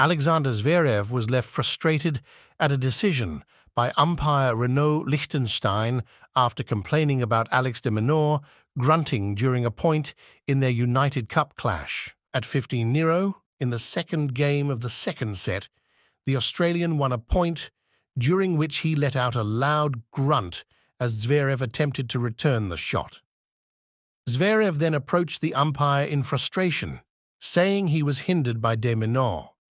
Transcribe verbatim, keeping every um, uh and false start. Alexander Zverev was left frustrated at a decision by umpire Renaud Lichtenstein after complaining about Alex de Minaur grunting during a point in their United Cup clash. At fifteen nil, in the second game of the second set, the Australian won a point, during which he let out a loud grunt as Zverev attempted to return the shot. Zverev then approached the umpire in frustration, saying he was hindered by de Minaur.